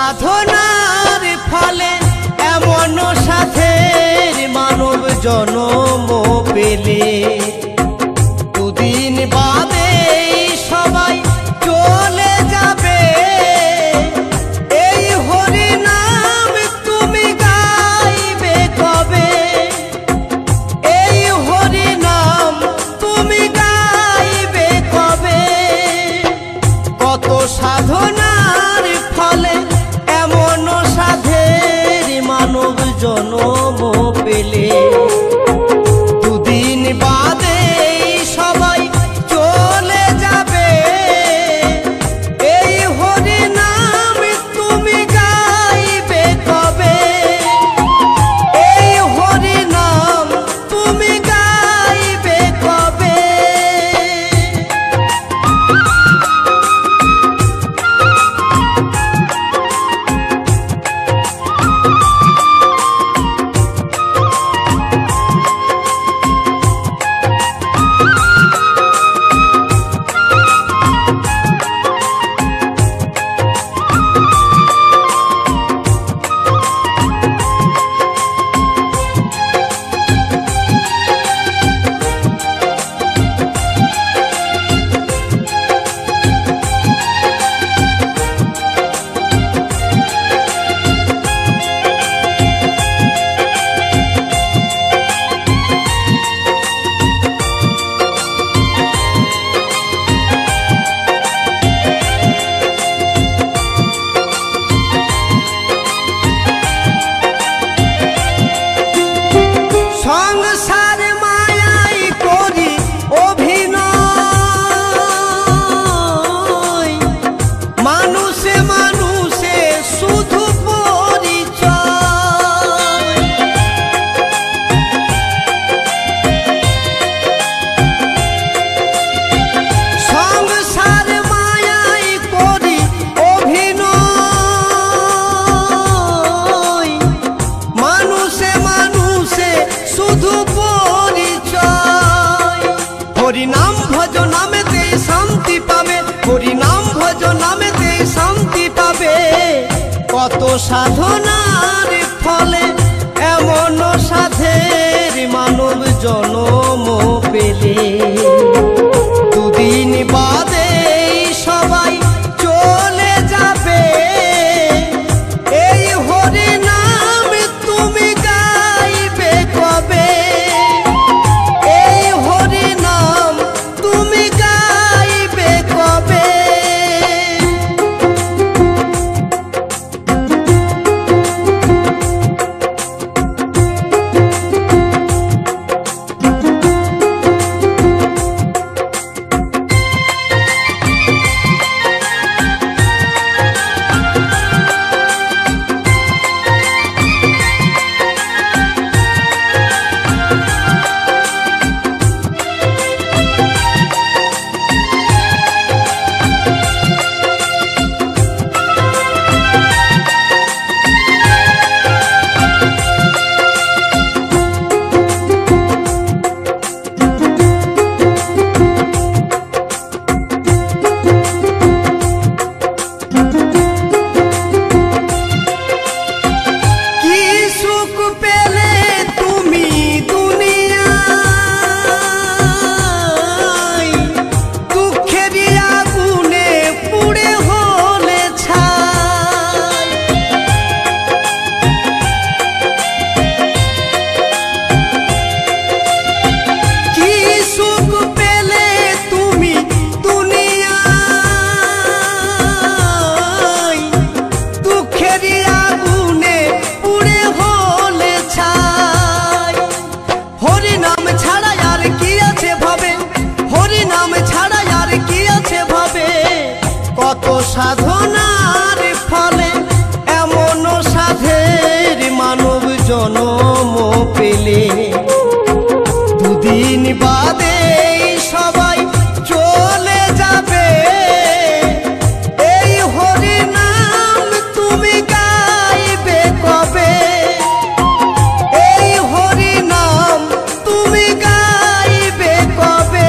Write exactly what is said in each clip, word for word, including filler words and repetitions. সাধনার ফলে এমন সাথের মানব জনম পেলে দুদিন বাদে সবাই চলে যাবে। এই হরি নাম তুমি গাইবে কবে? এই হরি নাম তুমি গাইবে কবে? কত সাধনা জনম পেলে দুদিন বাদে সবাই চলে যাবে। এই হরি নাম তুমি গাইবে কবে? এই হরি নাম তুমি গাইবে কবে? কত সাধনার ফলে এমন সাধের মানব জনম পেলে দুদিন বাদে সবাই চলে যাবে। এই হরি নাম তুমি গাইবে কবে? এই হরি নাম তুমি গাইবে কবে? সাধনার ফলে এমন সাধের মানব জনম পেলে দুদিন বাদে সবাই চলে যাবে। এই হরি নাম তুমি গাইবে কবে? এই হরি নাম তুমি গাইবে কবে?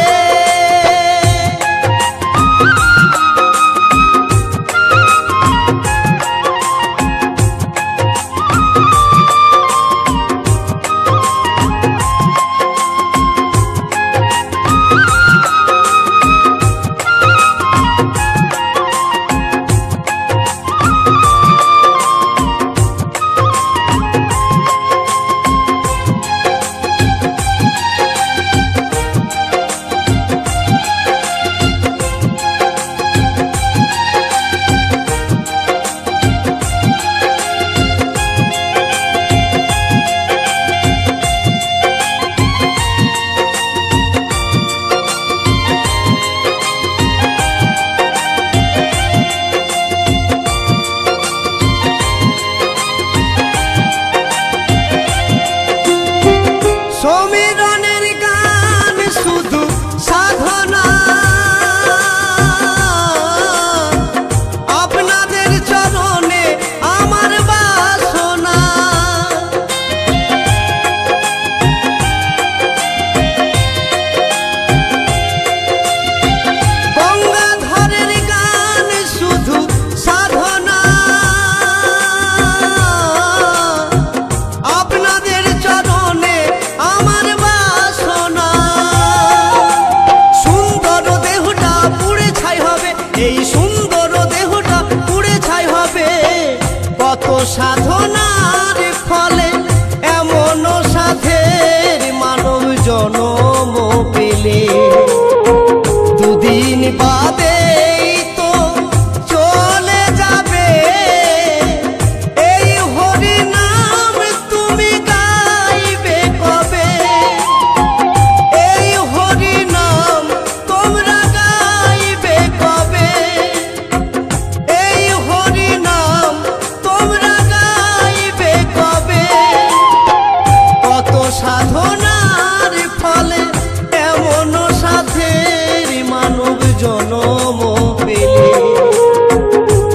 জনম পেলে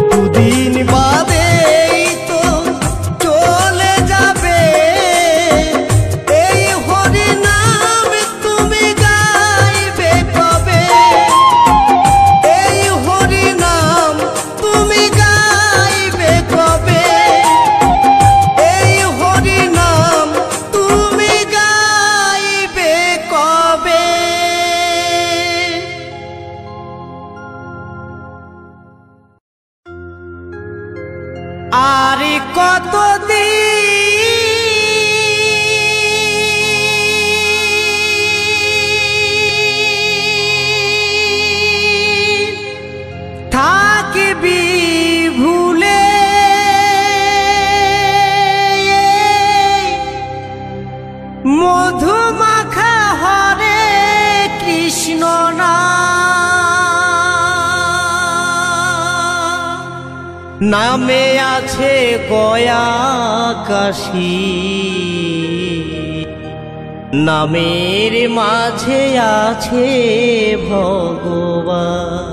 দুদিন বাদেই তো চলে যাবে। এই হরি নাম তুমি গাইবে কবে? এই হরি নাম তুমি গাইবে কবে? এই হরি নাম তুমি গাইবে কবে? आरी कत दिन थाकबी भूले मधुमाखा हरे कृष्ण नामे आछे गया काशी नामेर माझे आछे भगवान।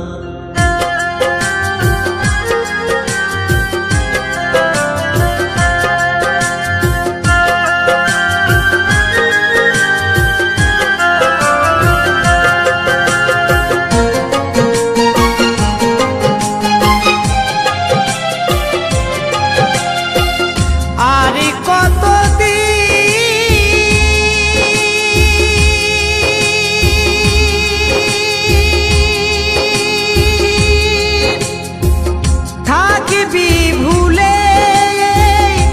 नामे आछे गया काशी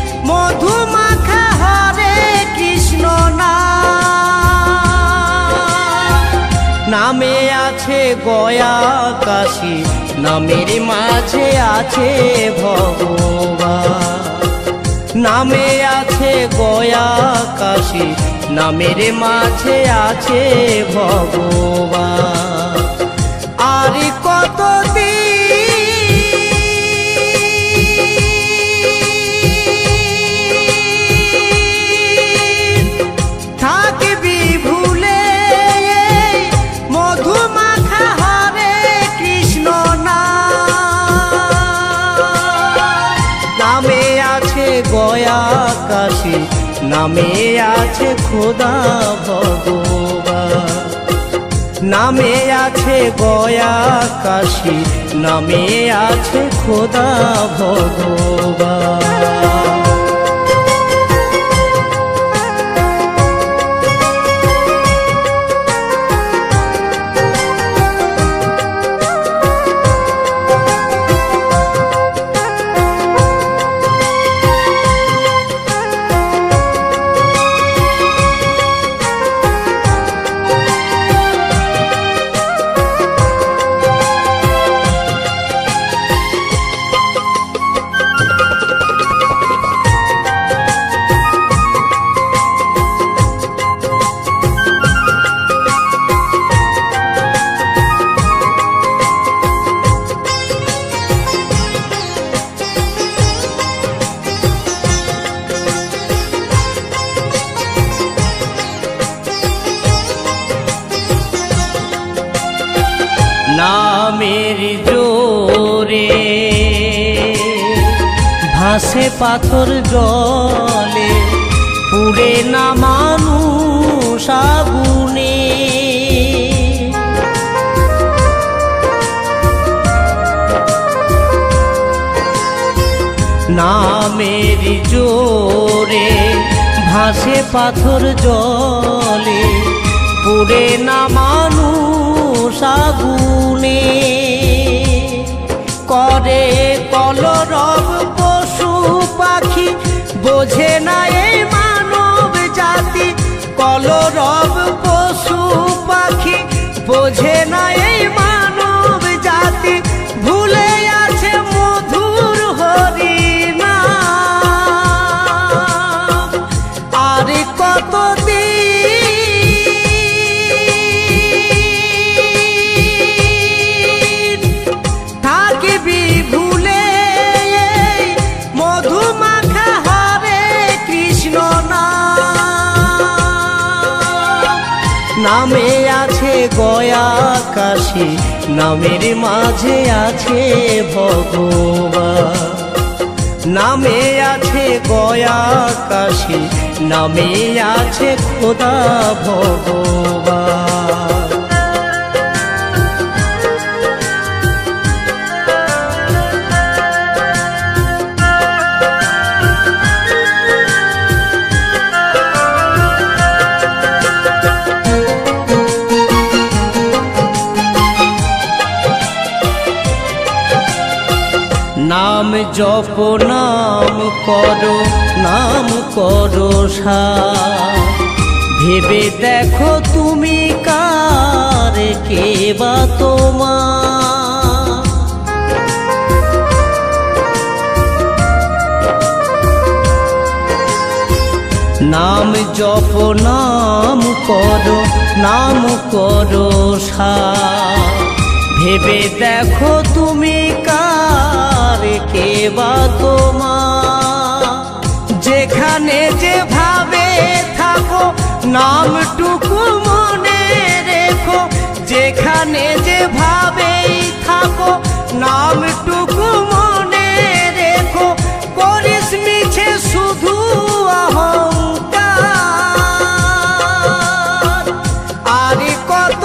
नामेर माझे आछे भगवान। नामे आछे गया काशी नामेर माझे आछे भगवान। आरि कतदिन गया काशी नामे आछे खुदा भगवान। नामे आछे गया काशी नामे आछे खुदा भगवान। भासे पाथर जले पुरे ना मानुष आगुने नामेर जोरे भासे पाथर जले पुरे ना मानुष आगुने करे कलरव पाखी बोझे ना ये मानव जाति कलरव पशु पाखी बोझे ना ये मानव जाति भूले आछे मधुर हरि नाम। आर कतदिन थाकबी भूले नामे आछे गया काशी নামের মাঝে আছে ভগবান, নামে আছে গয়া কাশী, নামে আছে খোদা ভগবান। নাম জপ নাম করো নাম করো সার, ভেবে দেখো তুমি কার, কে বা তোমার। নাম জপ নাম করো নাম করো সার, ভেবে দেখো তুমি কার, কে বা তোমার। যেখানে যেভাবে থাকো নামটুকু মনে রেখো, যেখানে যেভাবেই থাকো নামটুকু মনে রেখো, করিস মিছে শুধু অহংকার। আর কত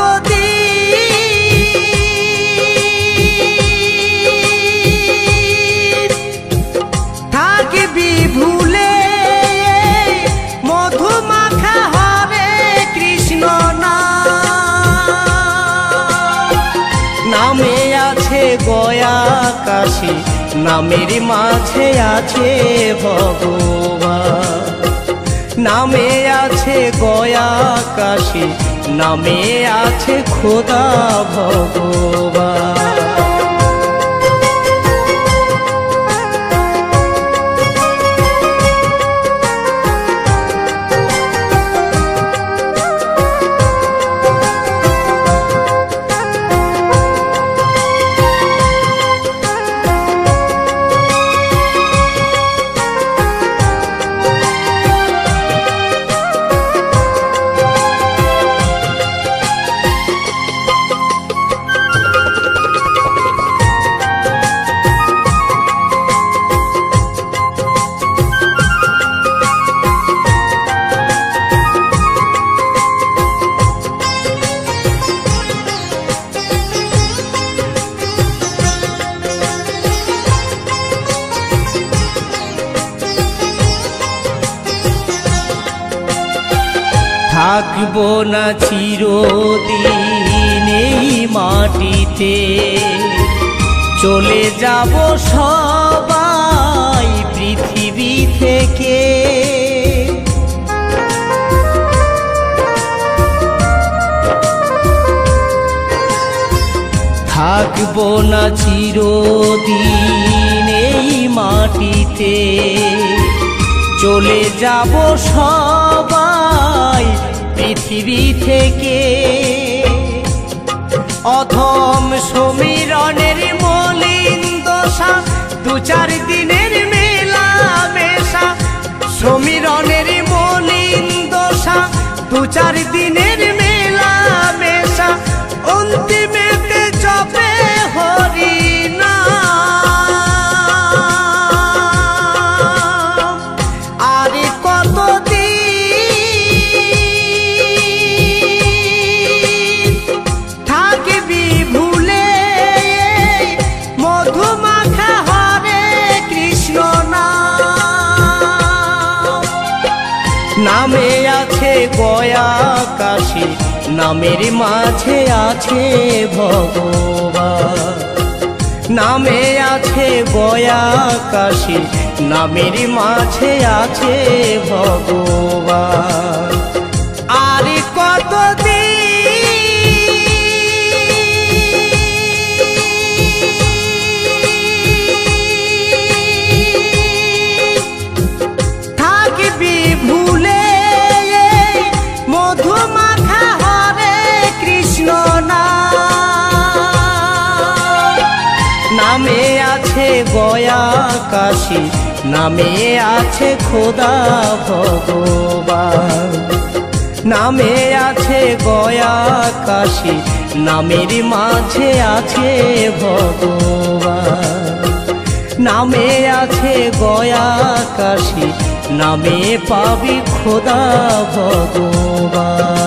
গয়া কাশী, নামের মাঝে আছে ভগবান, নামে আছে গয়া কাশী, নামে আছে খোদা ভগবান। থাকবো না চিরদিন এই মাটিতে, চলে যাব সবাই পৃথিবী থেকে। থাকবো না চিরদিন এই মাটিতে, চলে যাব সবাই পৃথিবী থেকে। অথম সমীরণের মলিন দশা, দু চার দিনের মেলামেশা। সমীরণের মলিন দশা, দু চার দিনের মেলামেশা, অন্তিমেতে জপে হরি না। নামে আছে গয়া কাশী, নামের মাঝে আছে ভগবান, নামে আছে গয়া কাশী, নামের মাঝে আছে ভগবান। আর কত নামে আছে গয়া কাশী, নামে আছে খোদা ভগবান, নামে আছে গয়া কাশী, नामेर माझे आछे भगवान नामे आछे गया काशी नामे पाबी खोदा भगवान।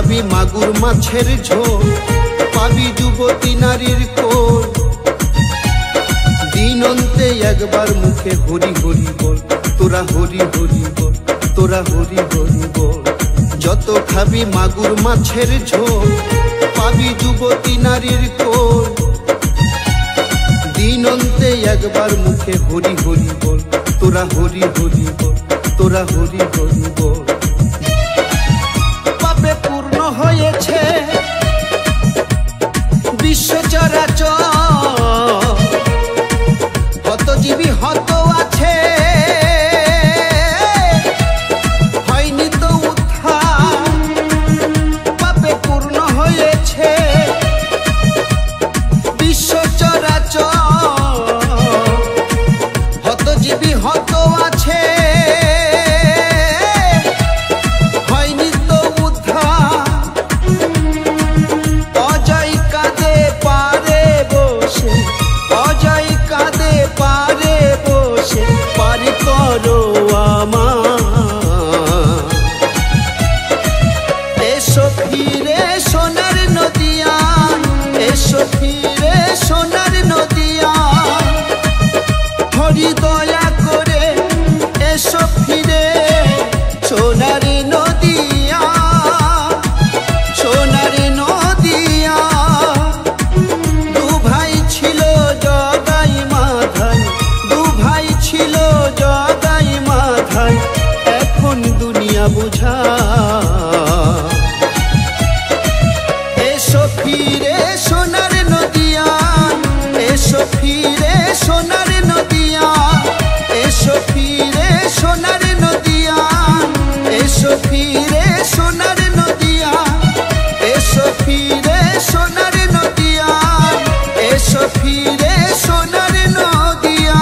খাবি মাগুর মাছের ঝোল, পাবি যুবতী নারীর কোল। দিন অন্তে একবার মুখে হরি হরি বল, তোরা হরি হরি বল, তোরা হরি হরি বল। যত খাবি মাগুর মাছের ঝোল, পাবি যুবতী নারীর কোল। দিন অন্তে একবার মুখে হরি হরি বল, তোরা হরি হরি বল, তোরা হরি হরি বল। পাপে পূর্ণ হয়েছে বিশ্ব চরাচর, কত জীবী হত আছে হয়নি তো উদ্ধার। পাপে পূর্ণ হয়েছে বিশ্ব চরাচর, হত জীবী হত আছে হয়নি তো উদ্ধার। অজয় কাঁদে পারে বসে, অজয় কাঁদে পারে বসে, পার করো আমার। এসো ফিরে সোনার নদিয়া, এসো ফিরে সোনার নদিয়া, হরি দয়া করে এসো ফিরে সোনার নদিয়া, সোনার নদিয়া। দু ভাই ছিল জগাই মাথায়, দু ভাই ছিল জগাই মাথায়, এখন দুনিয়া বুঝা। এসো ফিরে সোনার নদিয়া, এসো ফিরে সোনার নদিয়া, এসো ফিরে সোনার নদিয়া, এসো ফিরে সোনার নদিয়া, এসো ফিরে সোনার নদিয়া, এসো ফিরে সোনার নদিয়া।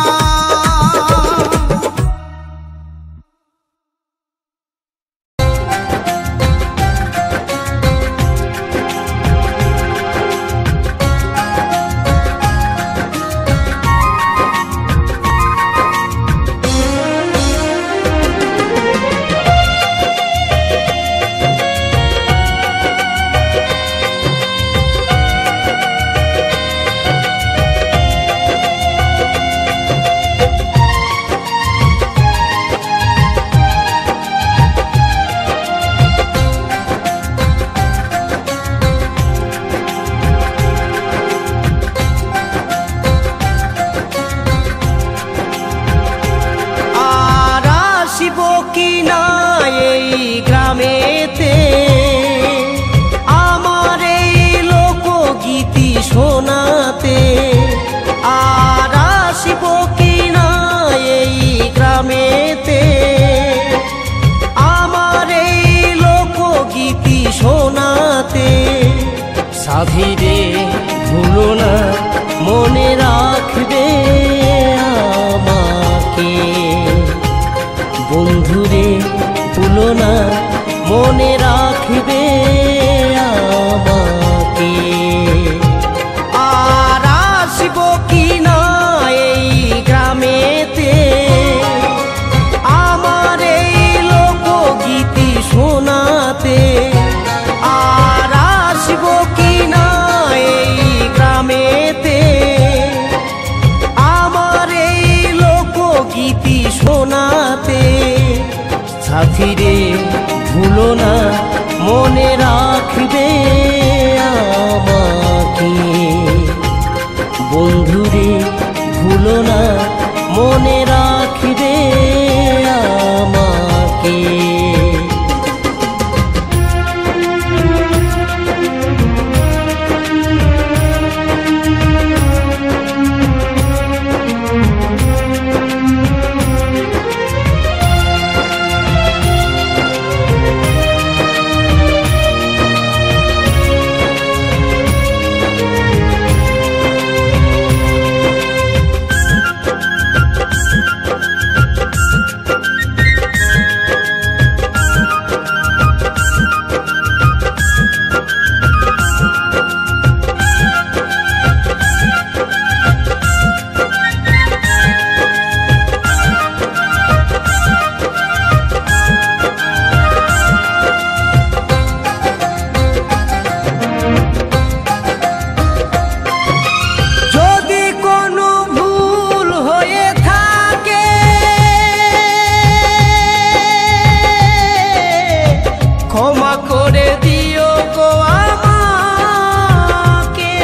ক্ষমা করে দিও গো আমাকে।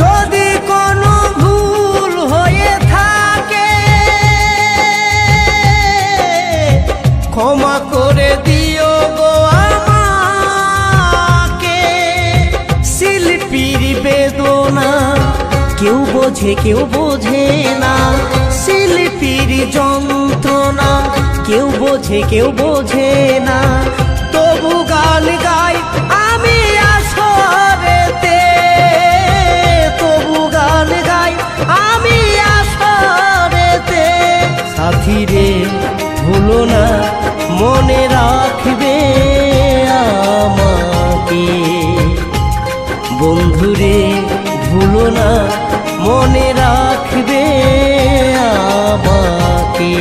যদি কোনো ভুল হয়ে থাকে ক্ষমা করে দিও গো আমাকে। শিল্পীর বেদনা কেউ বোঝে কেউ বোঝে না, শিল্পীর যন্ত্রণা কেউ বোঝে কেউ বোঝে না। তবু গান গাই আমি আসরেতে, তবু গান গাই আমি আসরেতে। সাথী রে ভুলো না মনে রাখবে আমাকে, বন্ধু রে ভুলো না মনে রাখবে আমাকে।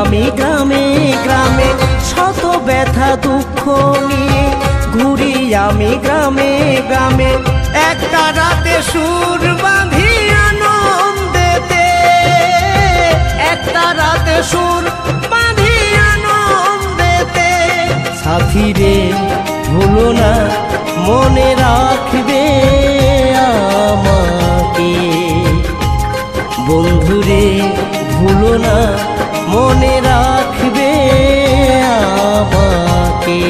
আমি গ্রামে গ্রামে শত ব্যথা দুঃখ নিয়ে ঘুরি আমি গ্রামে গ্রামে। একটা রাতে সুর বাঁধি আনন্দেতে, একটা রাতে সুর বাঁধি আনন্দেতে। সাথী রে ভুলো না মনে রাখবে আমাকে, বন্ধু রে ভুলো না মনে রাখবে আমাকে।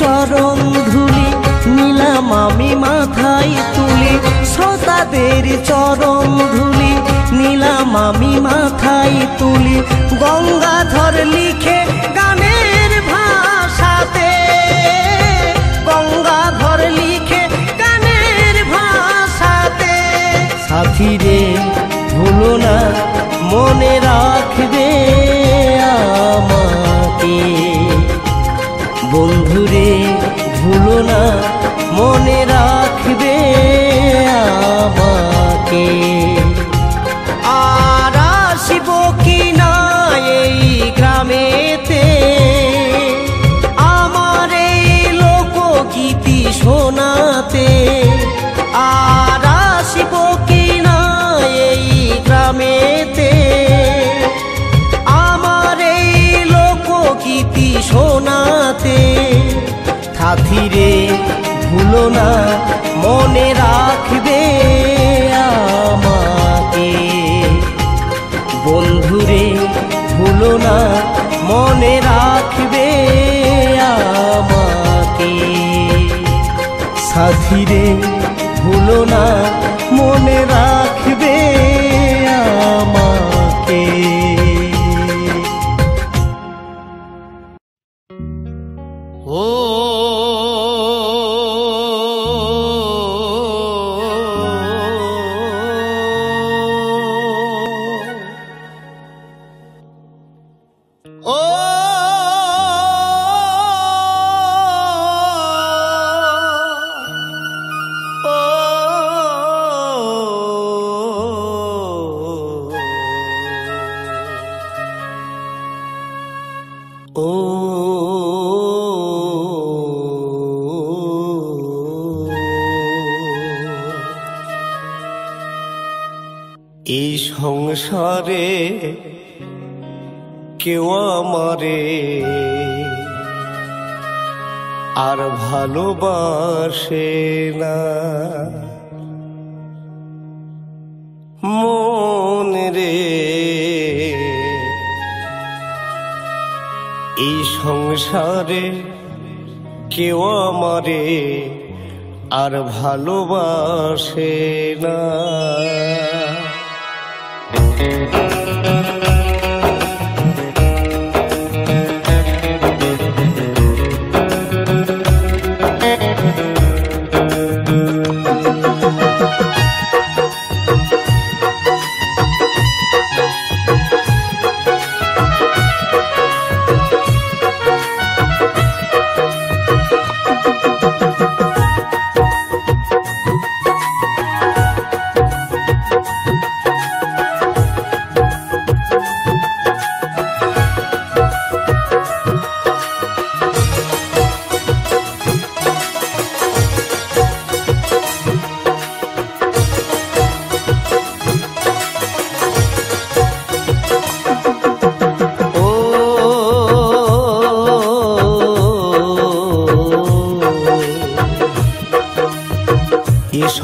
চরম ধুলি নিলাম আমি মাথায় তুলি। গঙ্গাধর লিখে গানের ভাষাতে, গঙ্গাধর লিখে গানের ভাষাতে। সাথী রে ভুলো না মনে রাখবে আমাকে, বন্ধু রে ভুলো না মনে রাখবে আমাকে। আর আসিব কি না এই গ্রামেতে আমার এই साथी रे भूलो ना मने राखबे आमाके बंधु रे भूलो ना मने राखबे आमाके साथी रे भूलो ना मने राखबे आमाके। সংসারে কেউ আমারে আর ভালোবাসে না মন রে, এই সংসারে কেউ আমারে আর ভালোবাসে না।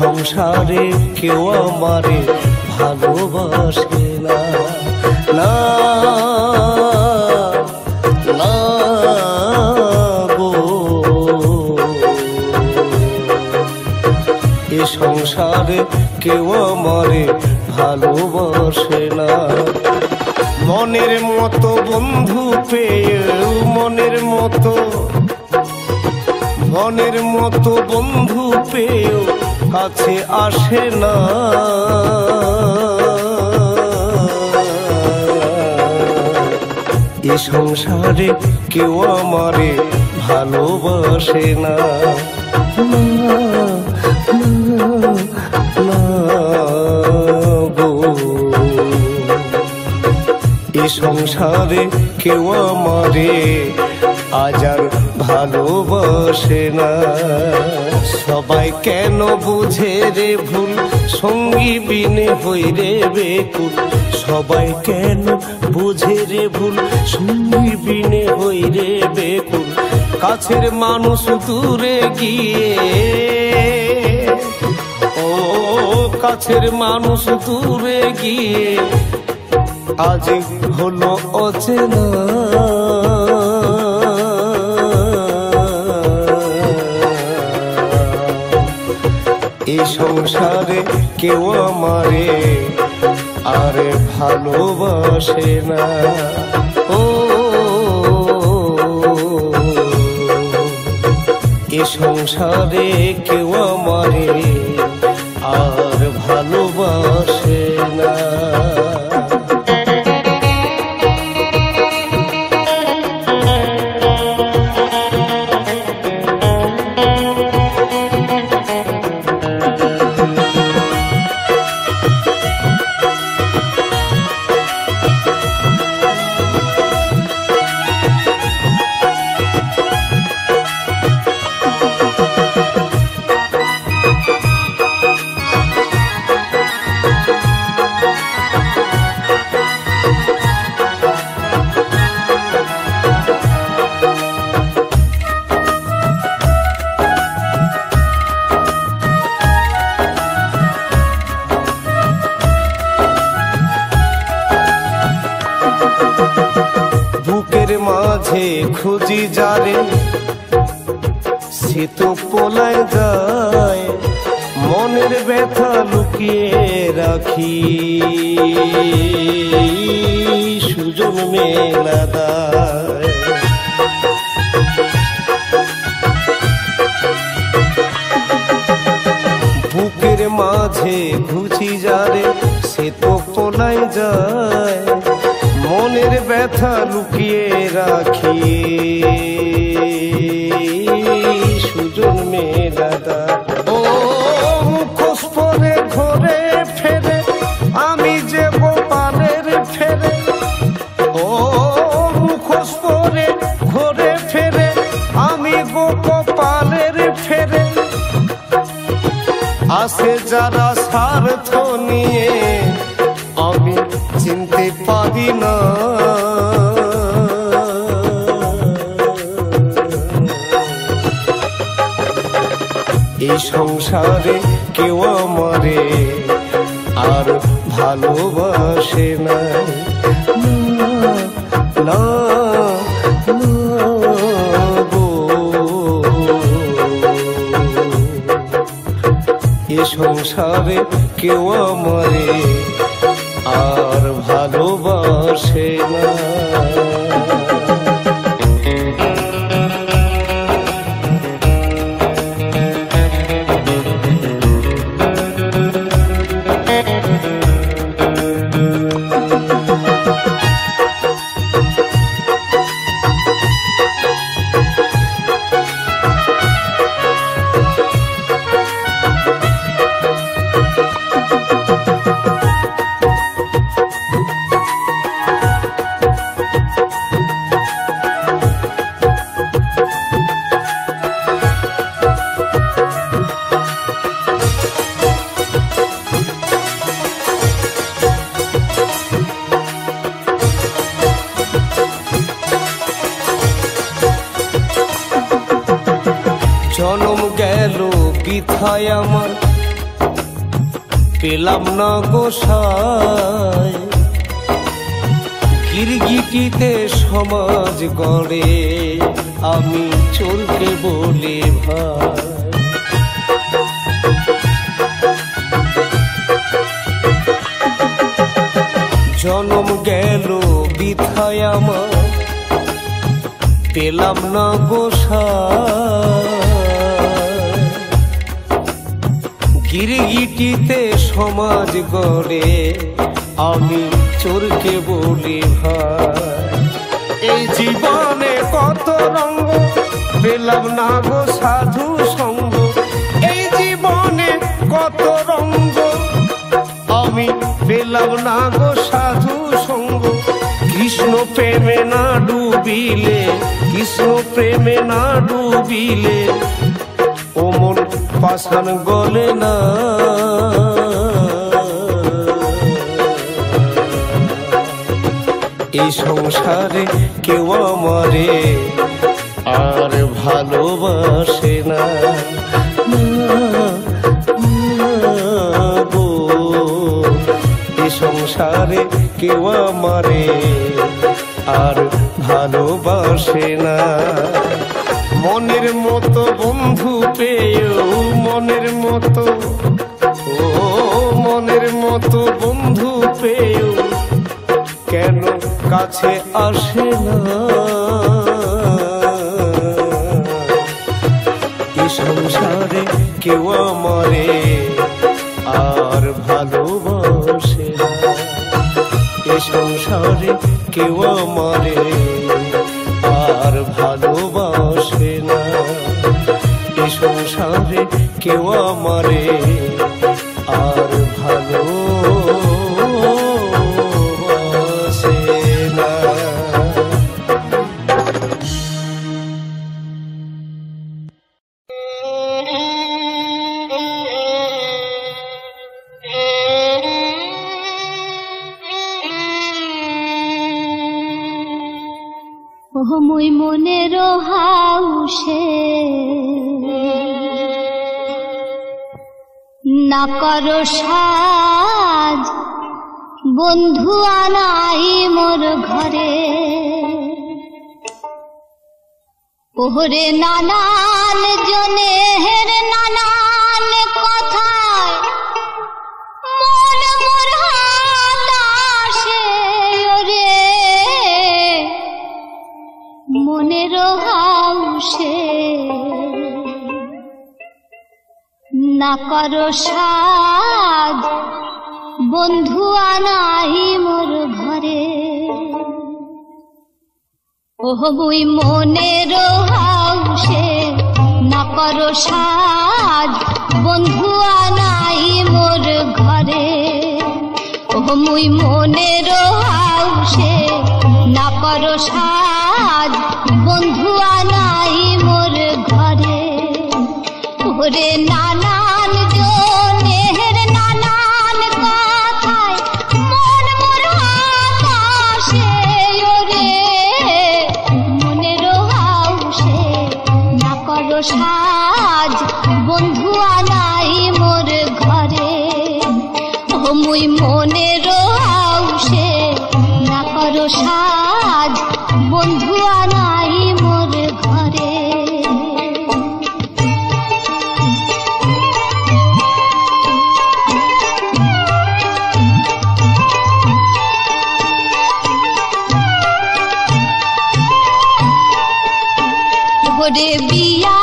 সংসারে কেউ আমারে ভালোবাসে না, না না গো, এ সংসারে কেউ আমারে ভালোবাসে না। মনের মতো বন্ধু পেয়ে মনের মতো মনের মতো বন্ধু পেয়েও কাছে আসে না, এ সংসারে কেউ আমারে ভালোবাসে না, না গো, এ সংসারে কেউ আমারে আজার ভালোবাসে না। সবাই কেন বুঝে রে ভুল সঙ্গী বিনে হই রে বেকুল, সবাই কেন বুঝে রে ভুল সঙ্গী বিনে হই রে বেকুল, কাছের মানুষ দূরে গিয়ে ও কাছের মানুষ দূরে গিয়ে আজ হলো অচেনা, এই সংসারে কেউ আমারে আর ভালোবাসে না। ও এই সংসারে কেউ আমারে আর ভালোবাসে না। খুঁজি যারে সে তো পলায় যায়, মনের ব্যথা লুকিয়ে রাখি। সুজন মেলা দায় বুকের মাঝে খুঁজি যারে সে তো পলায় যায়, মনের ব্যথা লুকিয়ে রাখি। সুজন মেলা দায় আসে যারা স্বার্থ নিয়ে আমি চিনতে পারি না। এই সংসারে কেউ আমারে আর ভালোবাসে না, না সংসারে কেউ আমারে আর ভালোবাসে না। আমার পেলাম না গোসাই, গিরগিটিতে সমাজ গড়ে আমি চলতে বলে ভাই। জনম গেল বিধায় আমার পেলাম না গোসাই, গিরগিটিতে সমাজ গড়ে আমি চোরকে বলি ভাই। এই জীবনে কত রঙ্গ পেলাম না গো সাধু সঙ্গ, এই জীবনে কত রঙ্গ আমি পেলাম না গো সাধু সঙ্গ। কৃষ্ণ প্রেমে না ডুবিলে, কৃষ্ণ প্রেমে না ডুবিলে ওমন পাষাণ গলে না। এই সংসারে কেউ আমারে আর ভালোবাসে না, এই সংসারে কেউ আমারে আর ভালোবাসে না। মনের মতো বন্ধু পেয়েও, মনের মতো ও মনের মতো বন্ধু পেয়েও কেন কাছে আসে না। এই সংসারে কেউ আমারে আর ভালোবাসে না, এই সংসারে কেউ আমারে আর ভালোবাসে না, এই সংসারে কেউ আমারে আর ভালোবাসে না। মই মনের হাউসে না করো সাজ বন্ধু আনাই মোর ঘরে, ওরে নানান জনের নানান কথায় মন মোরা দাসে ওরে মনের হাউসে না করো সাজ বন্ধু আনাই মোর ঘরে ओहो बुई मोनेरो हाउशे ना करो साज बंधु आनाई मोर घरे ओहो मुई मोनेरो हाउशे ना करो साज बंधु आनाई मोर घरे ओरे नानान जोनेर नानान कथाय मन मोर आकाशे সাজ বন্ধু আনাই মোর ঘরে ও মুই মনের আউশে না করো সাজ বন্ধু আনাই মোর ঘরে ওরে বিয়া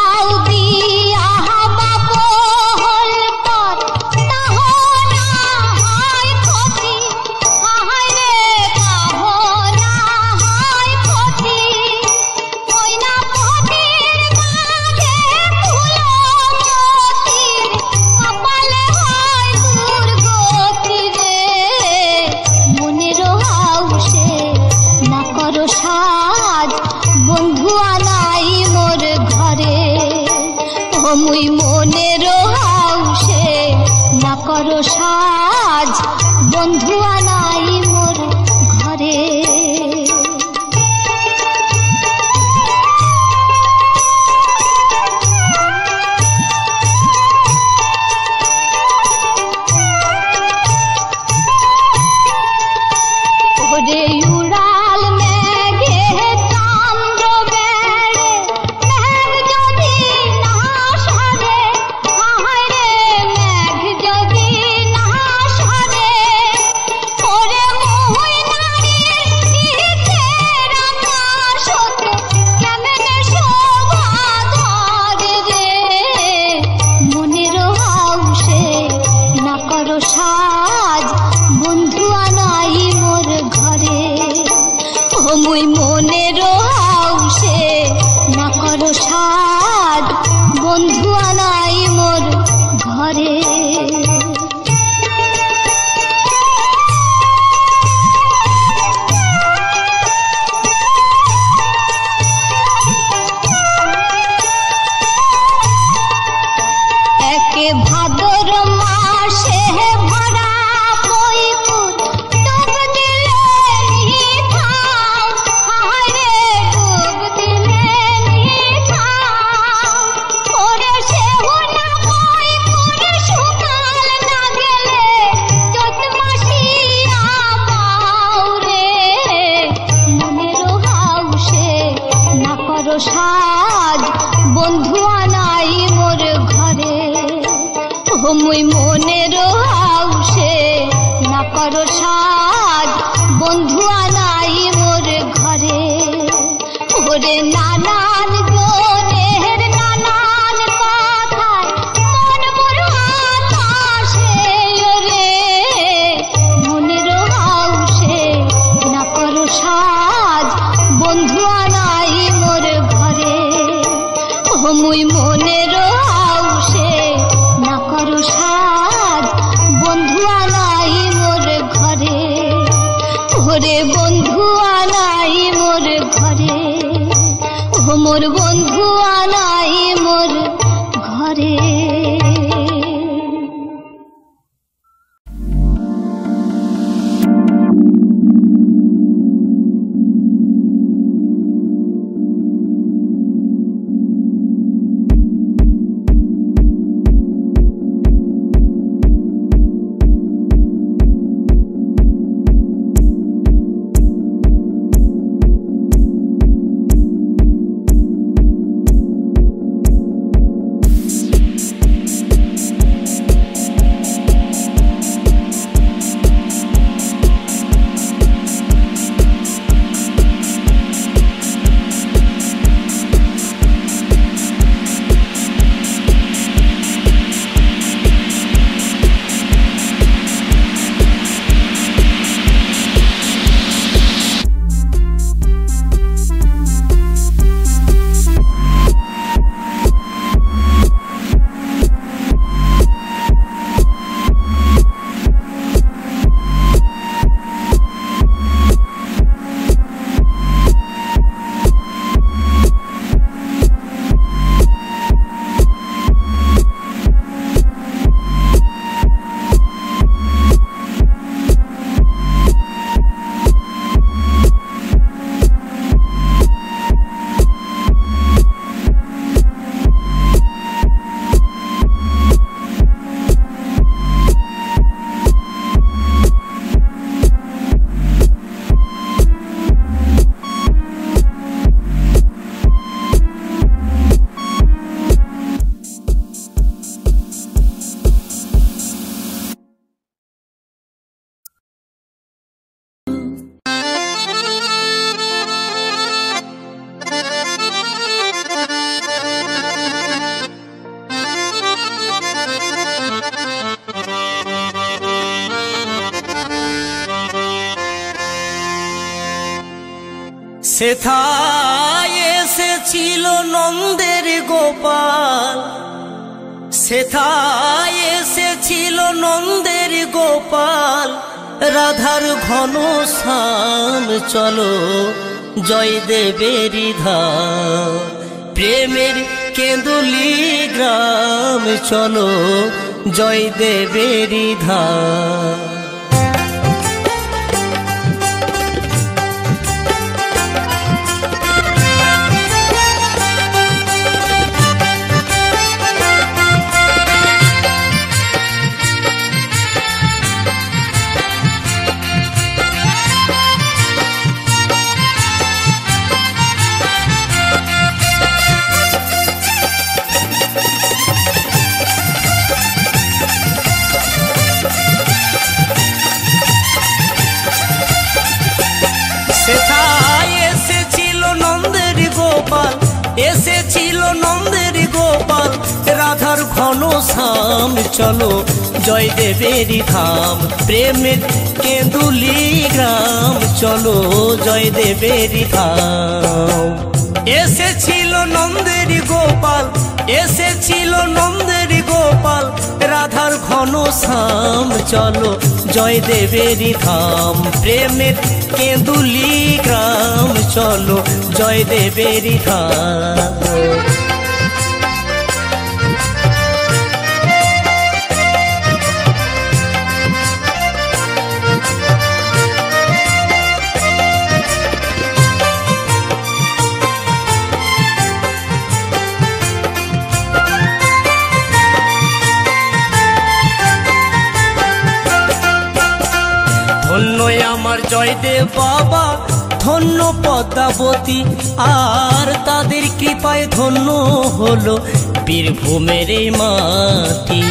मुई मोनेरो हाउशे ना करो साज बंधु आनाई मोर घरे सेथाय एसेछिलो नंदेर गोपाल सेथाय एसेछिलो नंदेर गोपाल राधार घन शाम चलो जयदेवेर धाम प्रेमेर केंदुली ग्राम चलो जयदेवेर धाम। राधार घन शाम चलो जयदेवेर धाम प्रेमेर केंदुली ग्राम चलो जयदेवेर धाम। एसेछिलो नंदेर गोपाल एसेछिलो नंदेर गोपाल राधार घन शाम चलो जयदेवेर धाम प्रेमेर केंदुली ग्राम चलो जयदेवेर धाम। जयदेव बाबा धन्य पद्मावती आर तादेर कृपाय धन्य हलो बीरभूमेर माटी।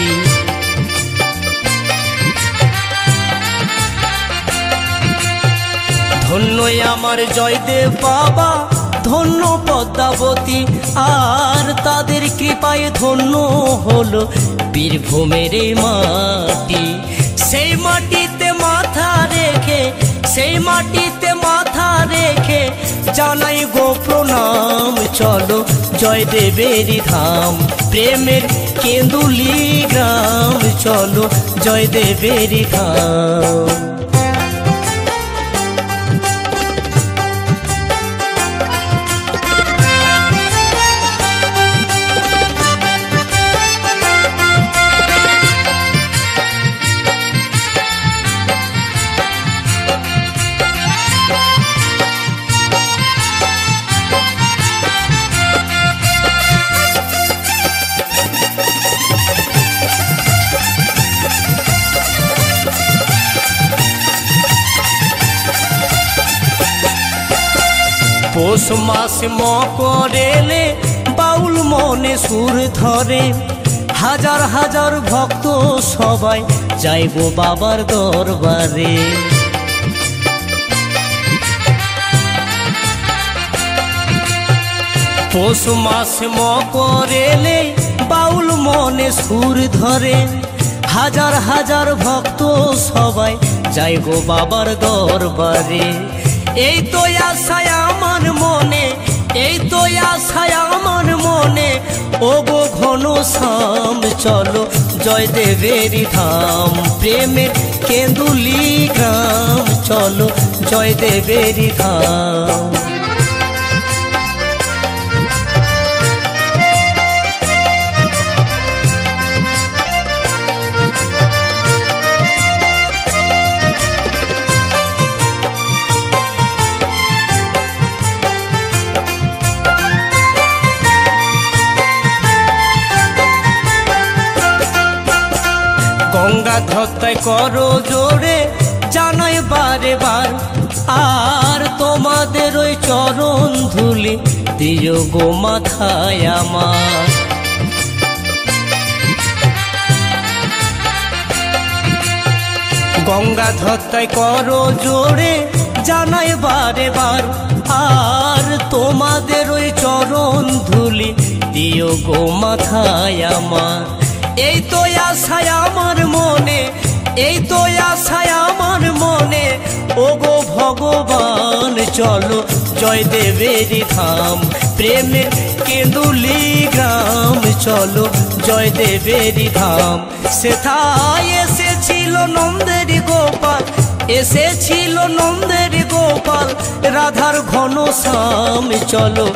धन्य आमार जयदेव बाबा धन्य पद्मावती आर तादेर कृपाय धन्य हलो बीरभूमेर माटी। सेई माटीते माथा रेखे सेई माटीते माथा रेखे जानाई गो प्रणाम चलो जयदेवेर धाम प्रेमेर केंदुली ग्राम चलो जयदेवेर धाम। पौष मास मकरेले बाउल मने सुर धरे हजार हजार भक्त सबाई जाइबो बाबार दरबारे। पौष मास मकरेले बाउल मने सुर धरे हजार हजार भक्त सबाई जाइबो बाबार दरबारे। এই তো আশায় আমার মনে এই তো আশায় আমার মনে ওগো ঘন শাম চলো জয়দেবের ধাম প্রেমের কেন্দুলি গ্রাম চলো জয়দেবের ধাম। धत्ताय करो जोरे जानाई बारे बार आर तोमादेर ओई चरण धुली दियो गो माथाय आमार। गंगा धत्ताय करो जोरे जानाई बारे बार आर तोमादेर ओई चरण धुली दियो गो माथाय आमार। এই তো আশায় আমার মনে এই তো আশায় আমার মনে ওগো ভগবান চলো জয়দেবের ধাম প্রেমের কেন্দুলি গ্রাম চলো জয়দেবের ধাম সেথায় এসেছিল নন্দের গোপাল এসেছিল নন্দের গোপাল রাধার ঘন শ্যাম চলো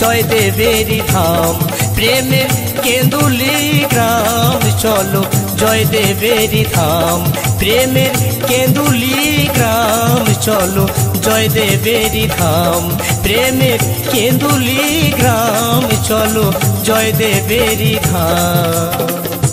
জয়দেবের ধাম প্রেমের केंदुली ग्राम चलो जयदेवेर धाम प्रेमेर केंदुली ग्राम चलो जयदेवेर धाम प्रेमेर केंदुली ग्राम चलो जयदेवेर धाम।